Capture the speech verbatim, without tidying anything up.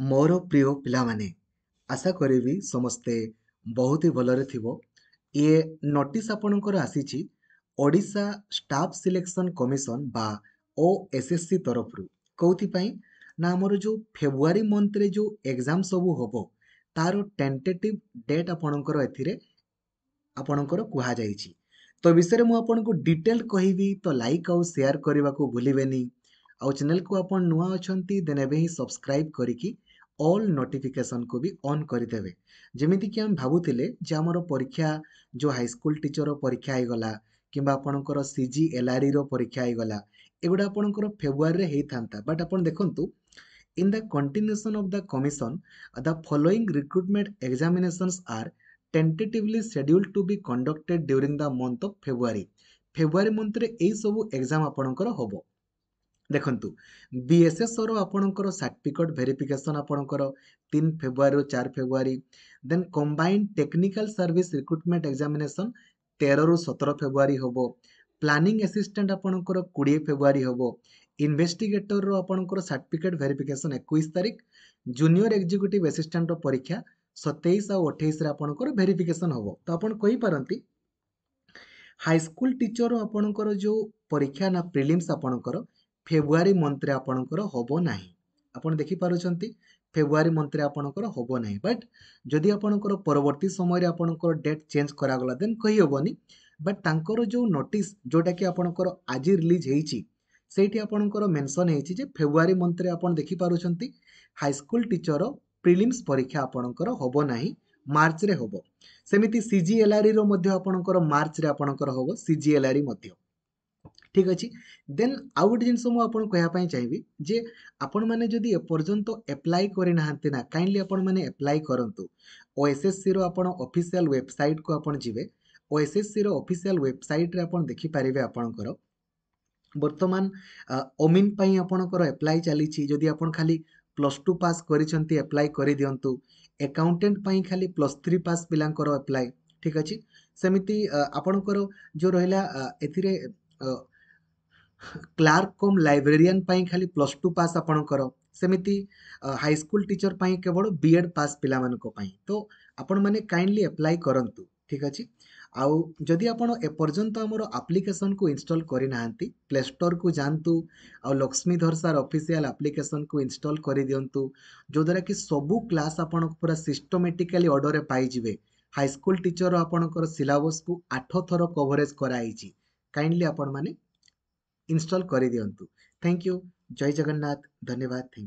मोर प्रिय पिलामाने आशा करी समस्ते बहुत ही भलरे थिबो। ये नोटिस आपणकर आसीछि ओडिशा स्टाफ सिलेक्शन कमिशन बा ओएसएससी तरफ रु कौथि पई ना हमर जो फेब्रुआरी मंथ रे जो एग्जाम सबू होबो तार टेंटेटिव डेट आपणकर एथिरे आपणकर कुहा जाईछि। तो विषय में आपको डिटेल कहबी तो लाइक आउ शेयर करने को भूलें आउ चैनल को आप नुआ अच्छा देन एवं सब्सक्राइब करी ऑल नोटिफिकेशन को भी ऑन करदे। जमीती कि हम भावुले जे आमर परीक्षा जो हाईस्कल टीचर परीक्षा होगा कि आपणकर सी जी एल आर रो परीक्षा होगा एगुड़ा आपणकर फेब्रुआरी होता बट आप देखु in the continuation of the commission the following recruitment examinations are tentatively scheduled to be conducted during the month of February. February month रे एई सबु एग्जाम आपणकर होबो। देखंतु बीएसएस रो आपणकर सर्टिफिकेट वेरिफिकेशन आपणकर तीन फेब्रुआरी रो चार February then combined technical service recruitment examination तेरह रो सत्रह फेब्रुआरी होबो। प्लानिंग एसिस्टेंट आपणकर बीस फेब्रुआरी होबो। इन्वेस्टिगेटर रो आपणकर सर्टिफिकेट वेरिफिकेशन इक्कीस तारिख जूनियर एग्जीक्यूटिव एसिस्टेंट रो परीक्षा सतैश आउ अठाईस आपणकर वेरिफिकेशन होबो। तो आपण कहि पारंती हाईस्कल टीचर आपणकर जो परीक्षा ना प्रिलिम्स आपणकर फेब्रुआरी मंथ रे आपणकर होबो नाही। आपण देखि पारुछंती फेब्रुआरी मंथ रे आपणकर होबो नाही बट जदि आपणकर परवर्ती समय रे आपणकर डेट चेंज करा गला देन कहि होबोनी बट तांकर जो नोटिस जोटा कि आपणकर आज रिलीज हेछि सेठी आपणकर मेंशन हेछि जे फेब्रुआरी मंथ रे आपण देखि पारुछंती हाईस्कल टीचर प्रिलिम्स परीक्षा आपणकर होबो नाही मार्च रे होबो। सेमिति सीजीएलआर रो मध्य आपणकर मार्च रे आपणकर होबो सीजीएलआर मध्य ठीक अछि। देन आउ गोटे जिनसो मु आपण कहया पई चाहिबी जे आपण माने जदी ए पर्यंत अप्लाई करि नहंती ना काइंडली आपण माने अप्लाई करंतु। ओएसएससी रो आपण ऑफिशियल वेबसाइट को आपण जिवे ओएसएससी रो ऑफिशियल वेबसाइट रे आपण देखि परिबे आपणकर वर्तमान ओमिन पई आपणकर अप्लाई चली छि। जदी आपण खाली प्लस टू पास करिसेंती अप्लाई करि दियंतु। एकाउंटेंट पई खाली प्लस थ्री पास पिलांकर अप्लाई ठीक अछि। सेमिति आपणकर जो रहला एथिरे क्लार्क कम लाइब्रेरियन पई खाली प्लस टू पास आपणकर सेमिति हाई स्कूल टीचर पई केवल बीएड पास पिला मानको पई। तो आपण माने काइंडली अप्लाई करंतु ठीक अछि। आउ जदि आपण ए पर्यंत हमरो एप्लिकेशन को इंस्टॉल करि नहंती प्ले स्टोर को जानतु आउ लक्ष्मीधर सर ऑफिशियल एप्लिकेशन को इंस्टॉल करि दियंतु जो द्वारा कि सबु क्लास आपण पूरा सिस्टमैटिकली ऑर्डर रे पाई जिवे। हाई स्कूल टीचर आपणकर सिलेबस को आठ थरो कवरेज कराई छि। काइंडली आपण माने इंस्टॉल करि दियंतु। Thank you. जय जगन्नाथ। धन्यवाद। Thank you.